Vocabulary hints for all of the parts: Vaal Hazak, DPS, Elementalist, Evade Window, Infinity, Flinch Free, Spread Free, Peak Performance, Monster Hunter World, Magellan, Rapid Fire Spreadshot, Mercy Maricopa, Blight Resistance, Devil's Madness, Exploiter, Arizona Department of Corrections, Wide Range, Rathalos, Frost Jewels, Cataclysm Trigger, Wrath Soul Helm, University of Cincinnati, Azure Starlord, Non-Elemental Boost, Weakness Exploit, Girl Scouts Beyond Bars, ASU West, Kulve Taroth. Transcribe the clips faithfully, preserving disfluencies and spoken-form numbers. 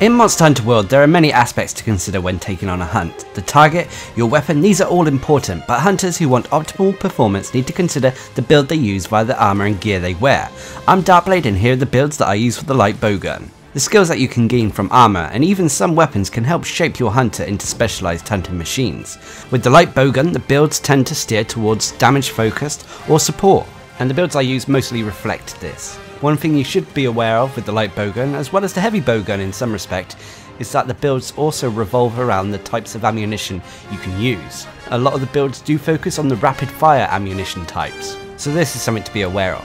In Monster Hunter World, there are many aspects to consider when taking on a hunt. The target, your weapon, these are all important, but hunters who want optimal performance need to consider the build they use via the armour and gear they wear. I'm Darcblade and here are the builds that I use for the Light Bowgun. The skills that you can gain from armour and even some weapons can help shape your hunter into specialised hunting machines. With the Light Bowgun, the builds tend to steer towards damage focused or support, and the builds I use mostly reflect this. One thing you should be aware of with the Light Bowgun, as well as the Heavy Bowgun in some respect, is that the builds also revolve around the types of ammunition you can use. A lot of the builds do focus on the rapid fire ammunition types, so this is something to be aware of.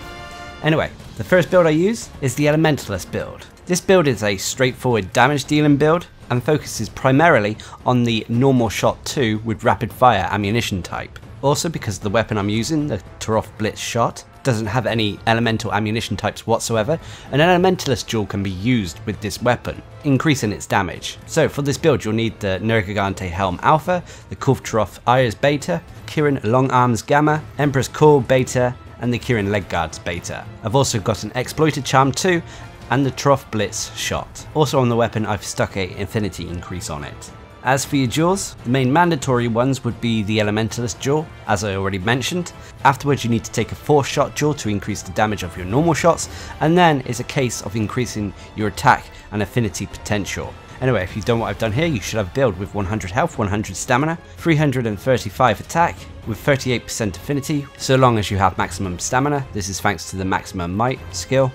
Anyway, the first build I use is the Elementalist build. This build is a straightforward damage dealing build and focuses primarily on the normal shot two with rapid fire ammunition type. Also, because the weapon I'm using, the Taroth Blitz Shot, doesn't have any elemental ammunition types whatsoever, an Elementalist Jewel can be used with this weapon, increasing its damage. So for this build you'll need the Nergigante Helm Alpha, the Kulve Taroth Ayers Beta, Kirin Long Arms Gamma, Empress Core Beta and the Kirin Leg Guards Beta. I've also got an Exploiter Charm too and the Taroth Blitz Shot. Also on the weapon I've stuck a Infinity increase on it. As for your jewels, the main mandatory ones would be the Elementalist Jewel, as I already mentioned. Afterwards you need to take a four shot jewel to increase the damage of your normal shots, and then it's a case of increasing your attack and affinity potential. Anyway, if you've done what I've done here, you should have a build with one hundred health, one hundred stamina, three hundred thirty-five attack, with thirty-eight percent affinity, so long as you have maximum stamina. This is thanks to the Maximum Might skill.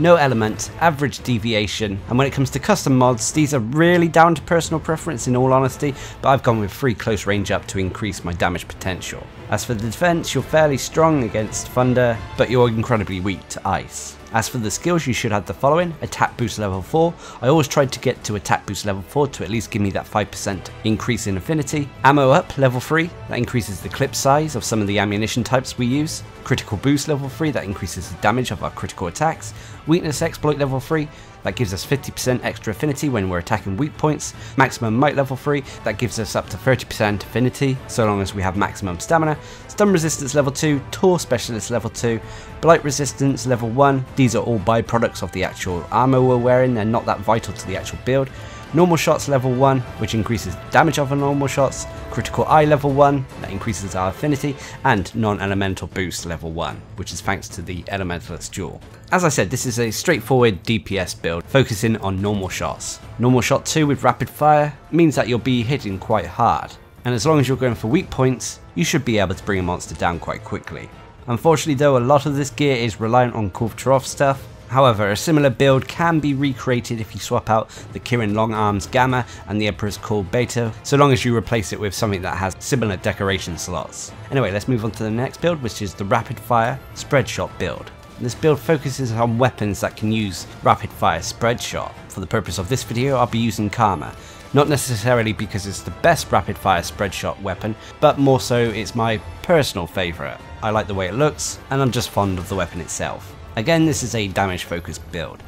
No element, average deviation, and when it comes to custom mods, these are really down to personal preference in all honesty, but I've gone with free close range up to increase my damage potential. As for the defense, you're fairly strong against thunder, but you're incredibly weak to ice. As for the skills, you should have the following: attack boost level four, I always tried to get to attack boost level four to at least give me that five percent increase in affinity. Ammo up level three, that increases the clip size of some of the ammunition types we use. Critical boost level three, that increases the damage of our critical attacks. Weakness exploit level three, that gives us fifty percent extra affinity when we're attacking weak points. Maximum might level three, that gives us up to thirty percent affinity, so long as we have maximum stamina. Stun resistance level two, Tor specialist level two, blight resistance level one, these are all byproducts of the actual armor we're wearing, they're not that vital to the actual build. Normal shots level one, which increases the damage of our normal shots. Critical eye level one, that increases our affinity, and non-elemental boost level one, which is thanks to the Elementalist Jewel. As I said, this is a straightforward D P S build, focusing on normal shots. Normal shot two with rapid fire means that you'll be hitting quite hard, and as long as you're going for weak points, you should be able to bring a monster down quite quickly. Unfortunately though, a lot of this gear is reliant on Kulve Taroth stuff. However, a similar build can be recreated if you swap out the Kirin Long Arms Gamma and the Emperor's Core Beta, so long as you replace it with something that has similar decoration slots. Anyway, let's move on to the next build, which is the Rapid Fire Spreadshot build. This build focuses on weapons that can use Rapid Fire Spreadshot. For the purpose of this video, I'll be using Karma. Not necessarily because it's the best rapid fire spreadshot weapon, but more so it's my personal favourite. I like the way it looks, and I'm just fond of the weapon itself. Again, this is a damage focused build.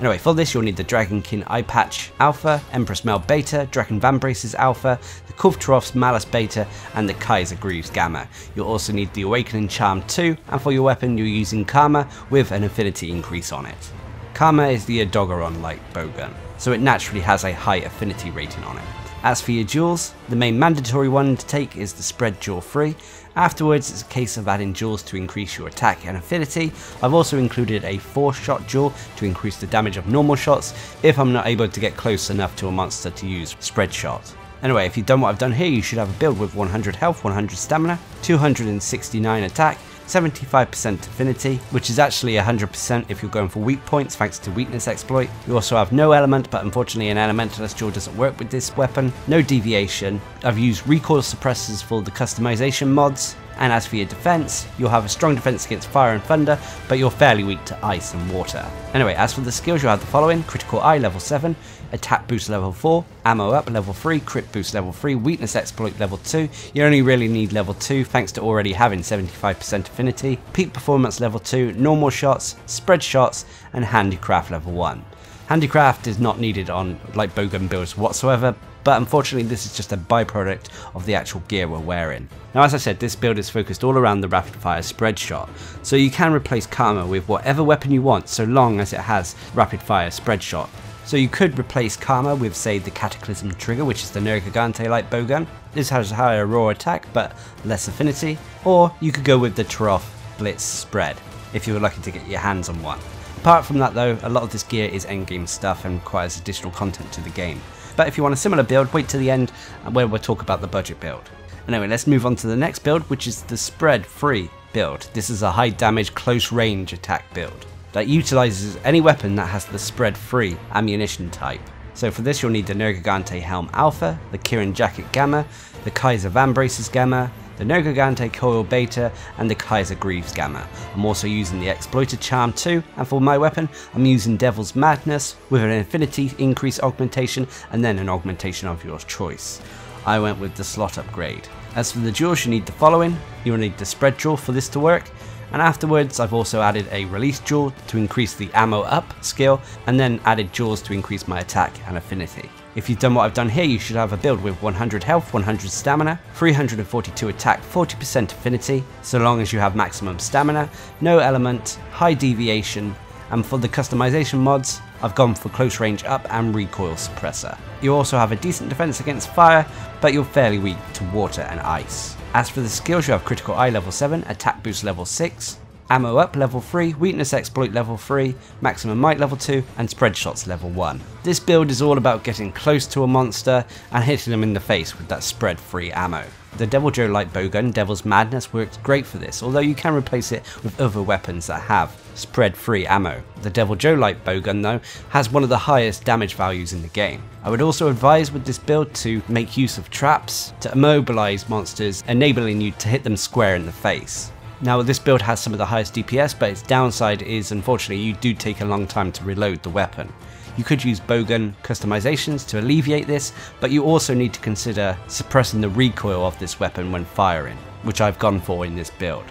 Anyway, for this you'll need the Dragonkin Eye Patch Alpha, Empress Mel Beta, Draken Vambraces Alpha, the Kulve Taroth's Malice Beta and the Kaiser Greaves Gamma. You'll also need the Awakening Charm too, and for your weapon you're using Karma with an affinity increase on it. Karma is the Edogaron Light Bowgun, so it naturally has a high affinity rating on it. As for your jewels, the main mandatory one to take is the Spread Jewel three. Afterwards it's a case of adding jewels to increase your attack and affinity. I've also included a four shot jewel to increase the damage of normal shots if I'm not able to get close enough to a monster to use Spread Shot. Anyway, if you've done what I've done here, you should have a build with one hundred health, one hundred stamina, two hundred sixty-nine attack, seventy-five percent affinity, which is actually one hundred percent if you're going for weak points thanks to weakness exploit. You also have no element, but unfortunately an Elementalist Jewel doesn't work with this weapon. No deviation. I've used recoil suppressors for the customization mods, and as for your defense, you'll have a strong defense against fire and thunder, but you're fairly weak to ice and water. Anyway, as for the skills, you'll have the following: critical eye level seven, attack boost level four, ammo up level three, crit boost level three, weakness exploit level two, you only really need level two thanks to already having seventy-five percent affinity, peak performance level two, normal shots, spread shots and handicraft level one. Handicraft is not needed on light bowgun builds whatsoever, but unfortunately this is just a byproduct of the actual gear we're wearing. Now as I said, this build is focused all around the rapid fire spread shot, so you can replace Karma with whatever weapon you want so long as it has rapid fire spread shot So you could replace Karma with, say, the Cataclysm trigger, which is the Nergigante Light Bowgun. This has higher raw attack, but less affinity. Or you could go with the Taroth Blitz Spread, if you were lucky to get your hands on one. Apart from that though, a lot of this gear is endgame stuff and requires additional content to the game. But if you want a similar build, wait to the end where we'll talk about the budget build. Anyway, let's move on to the next build, which is the Spread Free build. This is a high damage, close range attack build that utilises any weapon that has the Spread Free ammunition type. So for this you'll need the Nergigante Helm Alpha, the Kirin Jacket Gamma, the Kaiser Van Braces Gamma, the Nergigante Coil Beta and the Kaiser Greaves Gamma. I'm also using the Exploiter Charm too, and for my weapon I'm using Devil's Madness with an Infinity increase augmentation and then an augmentation of your choice. I went with the slot upgrade. As for the jewels you need the following. You will need the Spread Jewel for this to work, and afterwards I've also added a Release Jewel to increase the Ammo Up skill and then added jewels to increase my attack and affinity. If you've done what I've done here, you should have a build with one hundred health, one hundred stamina, three hundred forty-two attack, forty percent affinity, so long as you have maximum stamina, no element, high deviation, and for the customization mods, I've gone for close range up and recoil suppressor. You also have a decent defense against fire, but you're fairly weak to water and ice. As for the skills, you have Critical Eye level seven, Attack Boost level six, Ammo Up level three, Weakness Exploit level three, Maximum Might level two and Spreadshots level one. This build is all about getting close to a monster and hitting them in the face with that spread free ammo. The Deviljho Light Bowgun, Devil's Madness, works great for this, although you can replace it with other weapons that have spread free ammo. The Deviljho Light Bowgun though has one of the highest damage values in the game. I would also advise with this build to make use of traps to immobilize monsters, enabling you to hit them square in the face. Now this build has some of the highest D P S, but its downside is unfortunately you do take a long time to reload the weapon. You could use bowgun customizations to alleviate this, but you also need to consider suppressing the recoil of this weapon when firing, which I've gone for in this build.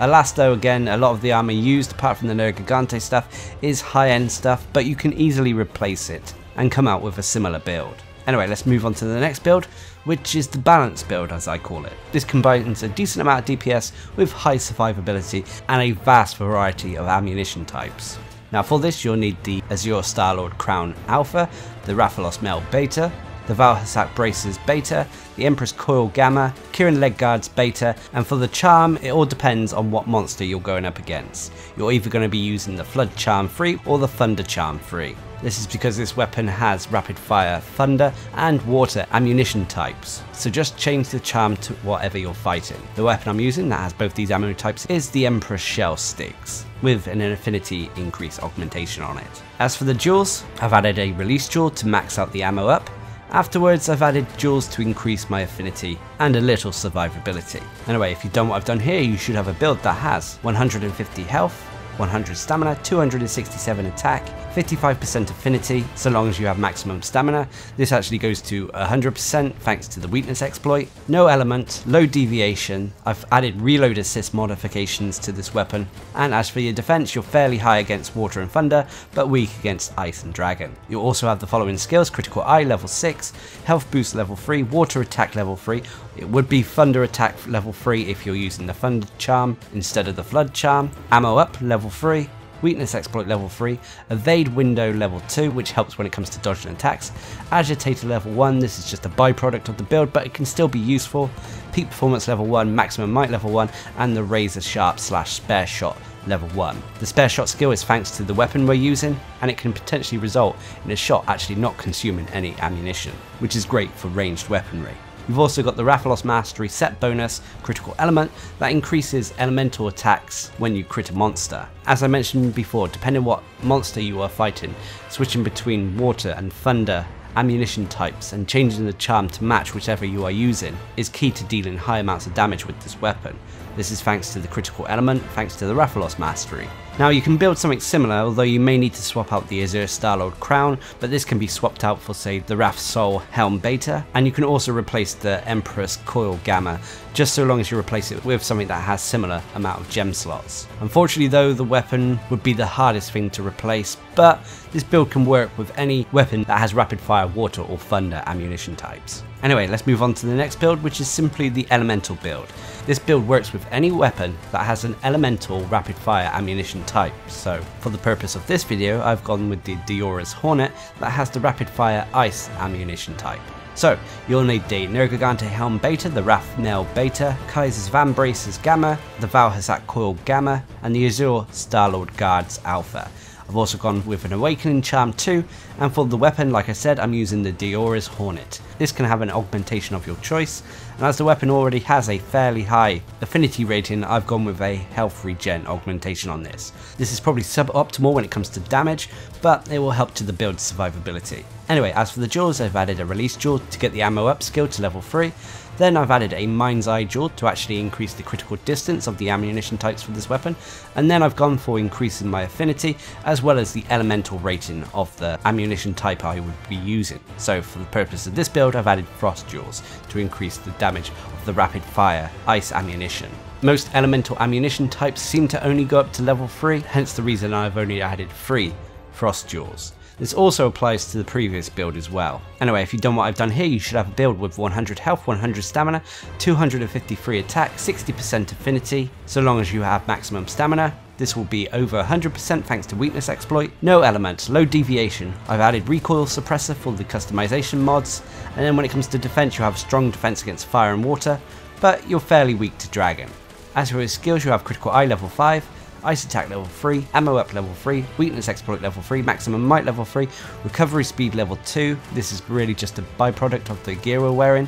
Alas though, again, a lot of the armor used, apart from the Nergigante stuff, is high end stuff, but you can easily replace it and come out with a similar build. Anyway, let's move on to the next build, which is the balance build as I call it. This combines a decent amount of D P S with high survivability and a vast variety of ammunition types. Now for this you'll need the Azure Starlord Crown Alpha, the Rathalos Mail Beta, the Vaal Hazak Braces Beta, the Empress Coil Gamma, Kirin Leg Guards Beta, and for the Charm it all depends on what monster you're going up against. You're either going to be using the Flood Charm Free or the Thunder Charm Free. This is because this weapon has rapid fire, thunder and water ammunition types, so just change the charm to whatever you're fighting. The weapon I'm using that has both these ammo types is the Empress Shell Sticks, with an affinity increase augmentation on it. As for the jewels, I've added a Release Jewel to max out the ammo up. Afterwards I've added jewels to increase my affinity and a little survivability. Anyway, if you've done what I've done here, you should have a build that has one hundred fifty health, one hundred stamina, two hundred sixty-seven attack, fifty-five percent affinity, so long as you have maximum stamina. This actually goes to one hundred percent thanks to the weakness exploit. No element, low deviation. I've added reload assist modifications to this weapon. And as for your defense, you're fairly high against water and thunder, but weak against ice and dragon. You also have the following skills: Critical Eye level six, Health Boost level three, Water Attack level three. It would be Thunder Attack level three if you're using the Thunder Charm instead of the Flood Charm. Ammo Up level three. Weakness Exploit level three, Evade Window level two, which helps when it comes to dodging attacks, Agitator level one, this is just a byproduct of the build but it can still be useful, Peak Performance level one, Maximum Might level one and the Razor Sharp slash Spare Shot level one. The Spare Shot skill is thanks to the weapon we're using and it can potentially result in a shot actually not consuming any ammunition, which is great for ranged weaponry. You've also got the Rathalos Mastery set bonus, Critical Element, that increases elemental attacks when you crit a monster. As I mentioned before, depending what monster you are fighting, switching between water and thunder ammunition types and changing the charm to match whichever you are using is key to dealing high amounts of damage with this weapon. This is thanks to the Critical Element, thanks to the Rathalos Mastery. Now you can build something similar, although you may need to swap out the Azure Starlord Crown, but this can be swapped out for, say, the Rath Sol Helm Beta, and you can also replace the Empress Coil Gamma just so long as you replace it with something that has similar amount of gem slots. Unfortunately though, the weapon would be the hardest thing to replace, but this build can work with any weapon that has rapid fire, water or thunder ammunition types. Anyway, let's move on to the next build, which is simply the elemental build. This build works with any weapon that has an elemental rapid fire ammunition type, so for the purpose of this video I've gone with the Deora's Hornet that has the rapid fire ice ammunition type. So you'll need the Nergigante Helm Beta, the Rathnel Beta, Kaiser's Van Braces Gamma, the Vaal Hazak Coil Gamma and the Azure Starlord Guards Alpha. I've also gone with an Awakening Charm too, and for the weapon, like I said, I'm using the Deora's Hornet. This can have an augmentation of your choice, and as the weapon already has a fairly high affinity rating, I've gone with a health regen augmentation on this. This is probably suboptimal when it comes to damage, but it will help to the build's survivability. Anyway, as for the jewels, I've added a Release Jewel to get the ammo upskill to level three. Then I've added a Mind's Eye Jewel to actually increase the critical distance of the ammunition types for this weapon, and then I've gone for increasing my affinity as well as the elemental rating of the ammunition type I would be using. So for the purpose of this build I've added Frost Jewels to increase the damage of the rapid fire ice ammunition. Most elemental ammunition types seem to only go up to level three, hence the reason I've only added three Frost Jewels. This also applies to the previous build as well. Anyway, if you've done what I've done here, you should have a build with one hundred health, one hundred stamina, two hundred fifty-three attack, sixty percent affinity. So long as you have maximum stamina, this will be over one hundred percent thanks to Weakness Exploit. No elements, low deviation. I've added recoil suppressor for the customization mods. And then when it comes to defense, you have strong defense against fire and water, but you're fairly weak to dragon. As for his skills, you have critical eye level five, ice attack level three, ammo up level three, weakness exploit level three, maximum might level three, recovery speed level two, this is really just a byproduct of the gear we're wearing,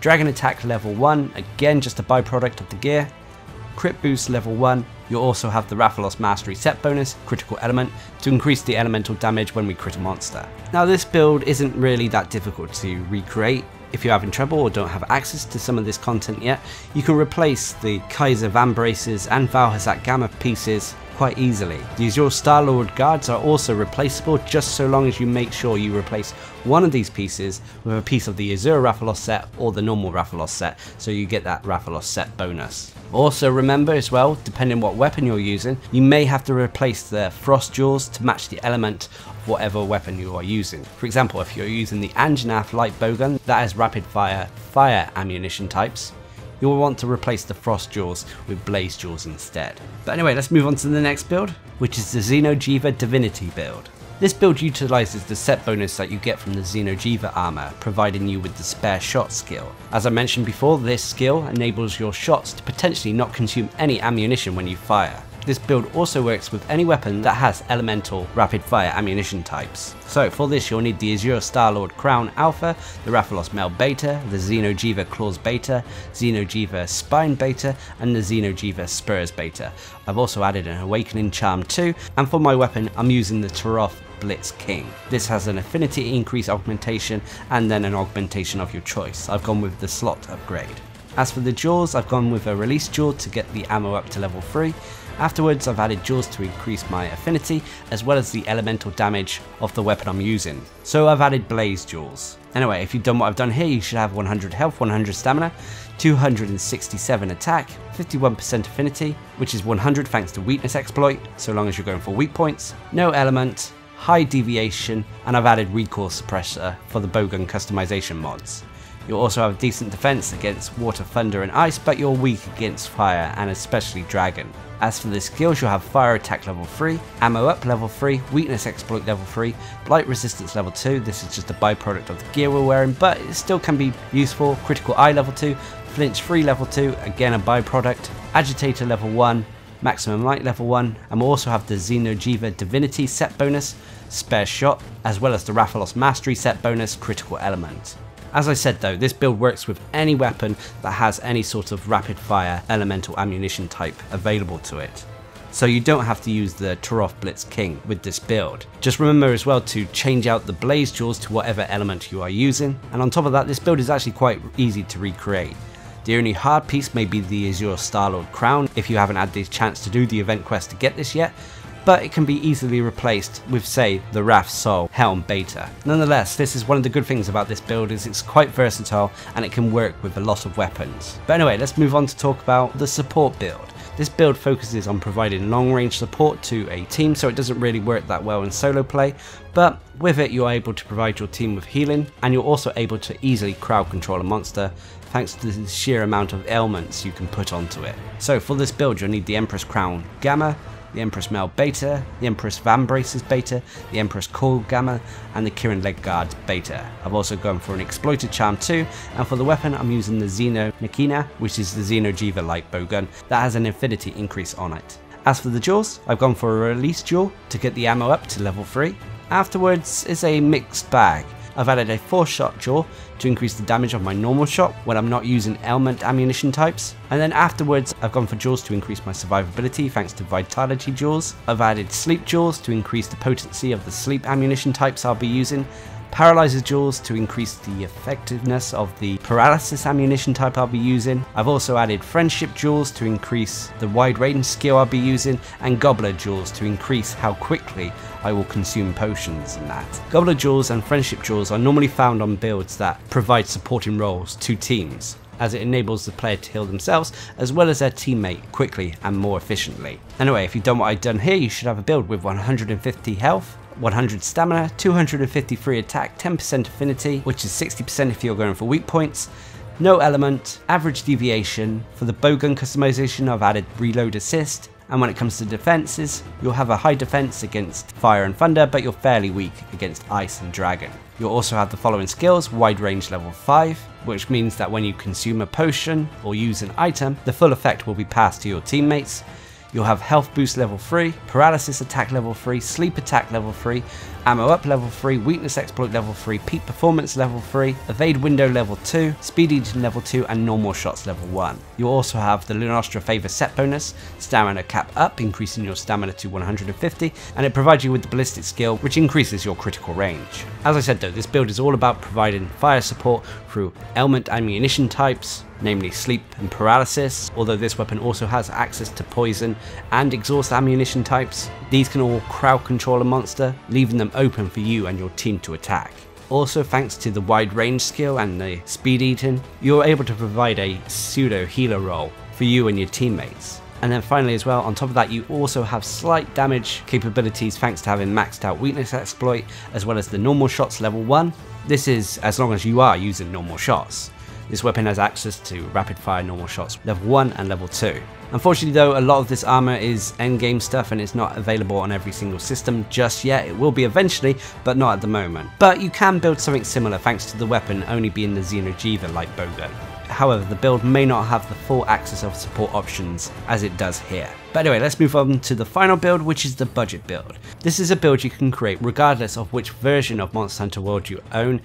dragon attack level one, again just a byproduct of the gear, crit boost level one, you'll also have the Rathalos Mastery set bonus, critical element, to increase the elemental damage when we crit a monster. Now this build isn't really that difficult to recreate. If you're having trouble or don't have access to some of this content yet, you can replace the Kaiser Van Braces and Vaal Hazak Gamma pieces quite easily. These your Starlord Guards are also replaceable, just so long as you make sure you replace one of these pieces with a piece of the Azure Rathalos set or the normal Rathalos set, so you get that Rathalos set bonus. Also remember as well, depending what weapon you're using, you may have to replace the Frost Jewels to match the element of whatever weapon you are using. For example, if you're using the Anjanath Light Bowgun that has rapid fire fire ammunition types, you will want to replace the Frost Jewels with Blaze Jewels instead. But anyway, let's move on to the next build, which is the Xenojiva Divinity build. This build utilises the set bonus that you get from the Xenojiva armour, providing you with the Spare Shot skill. As I mentioned before, this skill enables your shots to potentially not consume any ammunition when you fire. This build also works with any weapon that has elemental rapid fire ammunition types. So for this you'll need the Azure Starlord Crown Alpha, the Rathalos Mail Beta, the Xenojiva Claws Beta, Xenojiva Spine Beta and the Xenojiva Spurs Beta. I've also added an Awakening Charm too, and for my weapon I'm using the Taroth Blitz King. This has an affinity increase augmentation and then an augmentation of your choice. I've gone with the slot upgrade. As for the jewels, I've gone with a Release Jewel to get the ammo up to level three. Afterwards, I've added jewels to increase my affinity as well as the elemental damage of the weapon I'm using. So I've added Blaze Jewels. Anyway, if you've done what I've done here, you should have one hundred health, one hundred stamina, two hundred sixty-seven attack, fifty-one percent affinity, which is one hundred thanks to Weakness Exploit, so long as you're going for weak points, no element, high deviation, and I've added recoil suppressor for the bowgun customization mods. You'll also have decent defense against water, thunder and ice, but you're weak against fire and especially dragon. As for the skills, you'll have fire attack level three, ammo up level three, weakness exploit level three, blight resistance level two, this is just a byproduct of the gear we're wearing but it still can be useful, critical eye level two, flinch free level two, again a byproduct, agitator level one, maximum might level one, and we'll also have the Xenojiva Divinity set bonus, spare shot, as well as the Rathalos Mastery set bonus, critical element. As I said though, this build works with any weapon that has any sort of rapid fire elemental ammunition type available to it. So you don't have to use the Taroth Blitz King with this build. Just remember as well to change out the Blaze Jewels to whatever element you are using, and on top of that this build is actually quite easy to recreate. The only hard piece may be the Azure Starlord Crown if you haven't had the chance to do the event quest to get this yet, but it can be easily replaced with, say, the Wrath Soul Helm Beta. Nonetheless, this is one of the good things about this build, is it's quite versatile and it can work with a lot of weapons. But anyway, let's move on to talk about the support build. This build focuses on providing long-range support to a team, so it doesn't really work that well in solo play, but with it you're able to provide your team with healing, and you're also able to easily crowd control a monster thanks to the sheer amount of ailments you can put onto it. So for this build you'll need the Empress Crown Gamma, the Empress Mail Beta, the Empress Van Braces Beta, the Empress Coil Gamma, and the Kirin Leg Guards Beta. I've also gone for an Exploiter Charm too, and for the weapon I'm using the Xeno Makina, which is the Xeno Jiva Light Bowgun that has an Infinity increase on it. As for the jewels, I've gone for a Release Jewel to get the ammo up to level three. Afterwards it's a mixed bag. I've added a four shot jewel to increase the damage of my normal shot when I'm not using ailment ammunition types. And then afterwards I've gone for jewels to increase my survivability thanks to vitality jewels. I've added sleep jewels to increase the potency of the sleep ammunition types I'll be using. Paralyzer jewels to increase the effectiveness of the paralysis ammunition type I'll be using. I've also added friendship jewels to increase the wide range skill I'll be using, and gobbler jewels to increase how quickly I will consume potions and that. Gobbler jewels and friendship jewels are normally found on builds that provide supporting roles to teams, as it enables the player to heal themselves as well as their teammate quickly and more efficiently. Anyway, if you've done what I've done here, you should have a build with one hundred fifty health, one hundred stamina, two hundred fifty-three attack, ten percent affinity, which is sixty percent if you're going for weak points, no element, average deviation. For the bowgun customization I've added reload assist, and when it comes to defenses, you'll have a high defense against fire and thunder, but you're fairly weak against ice and dragon. You'll also have the following skills: wide range level five, which means that when you consume a potion or use an item, the full effect will be passed to your teammates. You'll have health boost level three, paralysis attack level three, sleep attack level three, ammo up level three, weakness exploit level three, peak performance level three, evade window level two, speed eating level two, and normal shots level one. You'll also have the Lunastra Favor set bonus, stamina cap up, increasing your stamina to one hundred fifty, and it provides you with the ballistic skill, which increases your critical range. As I said though, this build is all about providing fire support through ailment ammunition types, namely sleep and paralysis, although this weapon also has access to poison and exhaust ammunition types. These can all crowd control a monster, leaving them open for you and your team to attack. Also, thanks to the wide range skill and the speed eating, you're able to provide a pseudo healer role for you and your teammates. And then finally as well, on top of that, you also have slight damage capabilities thanks to having maxed out weakness exploit, as well as the normal shots level one. This is as long as you are using normal shots. This weapon has access to rapid fire normal shots level one and level two. Unfortunately though, a lot of this armor is endgame stuff and it's not available on every single system just yet. It will be eventually, but not at the moment. But you can build something similar thanks to the weapon only being the Xenojiva Light Bowgun. However, the build may not have the full access of support options as it does here. But anyway, let's move on to the final build, which is the budget build. This is a build you can create regardless of which version of Monster Hunter World you own,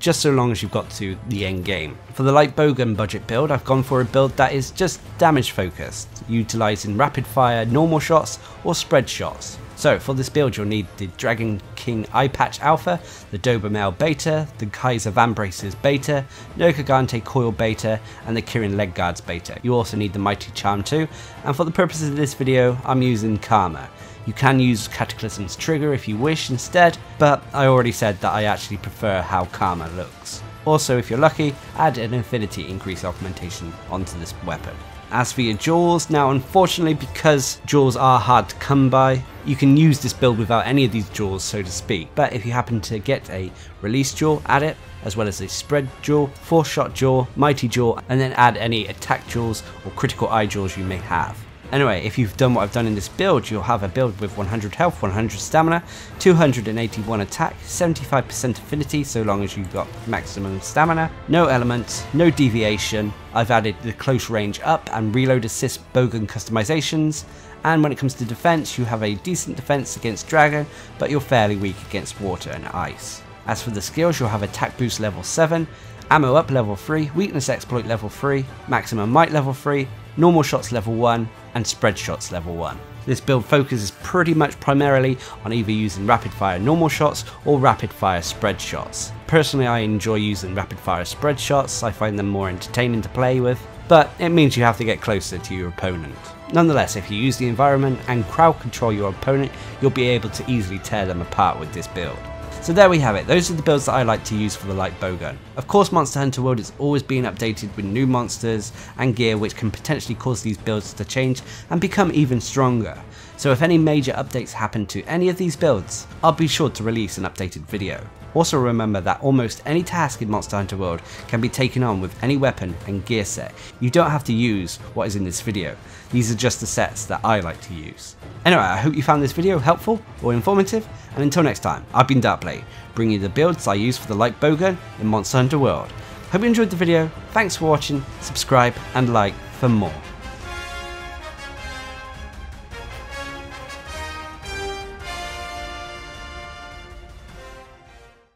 just so long as you've got to the end game. For the Light Bowgun budget build, I've gone for a build that is just damage focused, utilising rapid fire normal shots or spread shots. So for this build you'll need the Dragon King Eye Patch Alpha, the Dobermail Beta, the Kaiser Van Braces Beta, Nergigante Coil Beta, and the Kirin Leg Guards Beta. You also need the Mighty Charm too, and for the purposes of this video I'm using Karma. You can use Cataclysm's trigger if you wish instead, but I already said that I actually prefer how Karma looks. Also, if you're lucky, add an Infinity increase augmentation onto this weapon. As for your jewels, now unfortunately because jewels are hard to come by, you can use this build without any of these jewels, so to speak, but if you happen to get a release jewel, add it, as well as a spread jewel, four shot jewel, mighty jewel, and then add any attack jewels or critical eye jewels you may have. Anyway, if you've done what I've done in this build, you'll have a build with one hundred health, one hundred stamina, two hundred eighty-one attack, seventy-five percent affinity so long as you've got maximum stamina, no elements, no deviation. I've added the close range up and reload assist bowgun customizations, and when it comes to defense, you have a decent defense against dragon, but you're fairly weak against water and ice. As for the skills, you'll have attack boost level seven, ammo up level three, weakness exploit level three, maximum might level three, normal shots level one, and spread shots level one. This build focuses pretty much primarily on either using rapid fire normal shots or rapid fire spread shots. Personally, I enjoy using rapid fire spread shots, I find them more entertaining to play with, but it means you have to get closer to your opponent. Nonetheless, if you use the environment and crowd control your opponent, you'll be able to easily tear them apart with this build. So there we have it, those are the builds that I like to use for the Light Bowgun. Of course, Monster Hunter World is always being updated with new monsters and gear, which can potentially cause these builds to change and become even stronger. So if any major updates happen to any of these builds, I'll be sure to release an updated video. Also remember that almost any task in Monster Hunter World can be taken on with any weapon and gear set. You don't have to use what is in this video. These are just the sets that I like to use. Anyway, I hope you found this video helpful or informative, and until next time, I've been Darcblade, bringing you the builds I use for the Light Bowgun in Monster Hunter World. Hope you enjoyed the video, thanks for watching, subscribe and like for more.